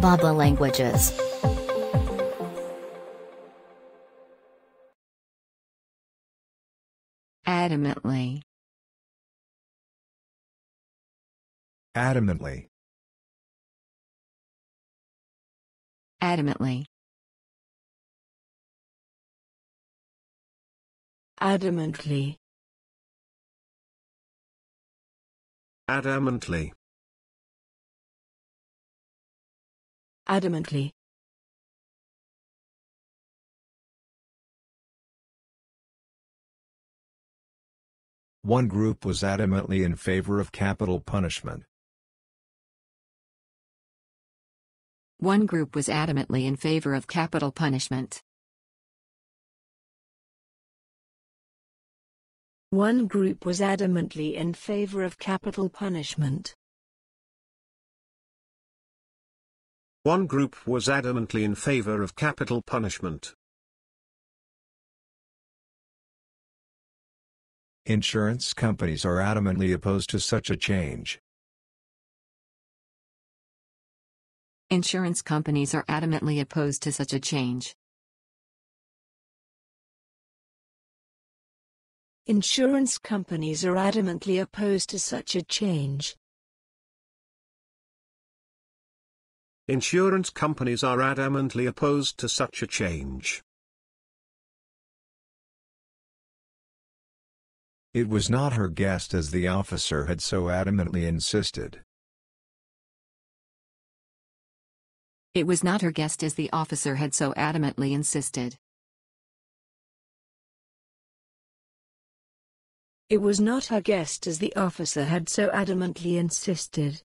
Bab.la languages. Adamantly. Adamantly. Adamantly. Adamantly. Adamantly. Adamantly. One group was adamantly in favor of capital punishment. One group was adamantly in favor of capital punishment. One group was adamantly in favor of capital punishment. One group was adamantly in favor of capital punishment. Insurance companies are adamantly opposed to such a change. Insurance companies are adamantly opposed to such a change. Insurance companies are adamantly opposed to such a change. Insurance companies are adamantly opposed to such a change. It was not her guest as the officer had so adamantly insisted. It was not her guest as the officer had so adamantly insisted. It was not her guest as the officer had so adamantly insisted.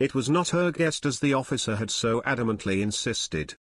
It was not her guest as the officer had so adamantly insisted.